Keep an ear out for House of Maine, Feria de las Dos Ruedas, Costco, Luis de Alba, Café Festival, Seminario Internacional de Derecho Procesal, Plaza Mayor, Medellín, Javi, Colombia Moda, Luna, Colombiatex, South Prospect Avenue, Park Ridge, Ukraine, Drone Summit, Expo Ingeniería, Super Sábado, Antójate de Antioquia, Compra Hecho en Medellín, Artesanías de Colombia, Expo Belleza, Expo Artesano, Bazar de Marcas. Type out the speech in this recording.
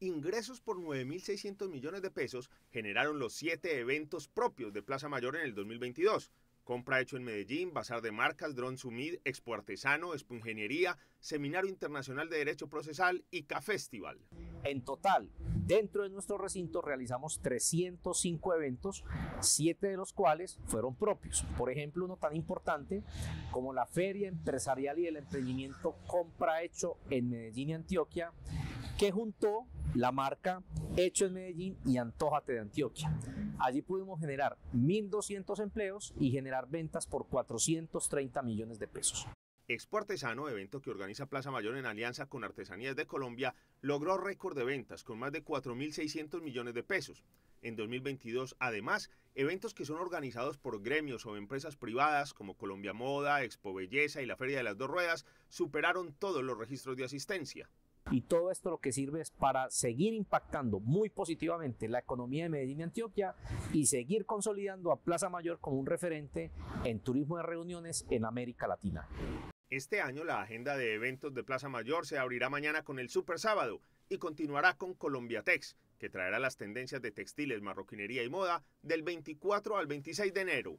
Ingresos por 9.600 millones de pesos generaron los 7 eventos propios de Plaza Mayor en el 2022. Compra Hecho en Medellín, Bazar de Marcas, Drone Summit, Expo Artesano, Expo Ingeniería, Seminario Internacional de Derecho Procesal y Café Festival. En total, dentro de nuestro recinto realizamos 305 eventos, 7 de los cuales fueron propios. Por ejemplo, uno tan importante como la Feria Empresarial y del Emprendimiento Compra Hecho en Medellín y Antioquia, que juntó la marca Hecho en Medellín y Antójate de Antioquia. Allí pudimos generar 1.200 empleos y generar ventas por 430 millones de pesos. Expo Artesano, evento que organiza Plaza Mayor en alianza con Artesanías de Colombia, logró récord de ventas con más de 4.600 millones de pesos. En 2022, además, eventos que son organizados por gremios o empresas privadas como Colombia Moda, Expo Belleza y la Feria de las Dos Ruedas superaron todos los registros de asistencia. Y todo esto lo que sirve es para seguir impactando muy positivamente la economía de Medellín y Antioquia y seguir consolidando a Plaza Mayor como un referente en turismo de reuniones en América Latina. Este año la agenda de eventos de Plaza Mayor se abrirá mañana con el Super Sábado y continuará con Colombiatex, que traerá las tendencias de textiles, marroquinería y moda del 24 al 26 de enero.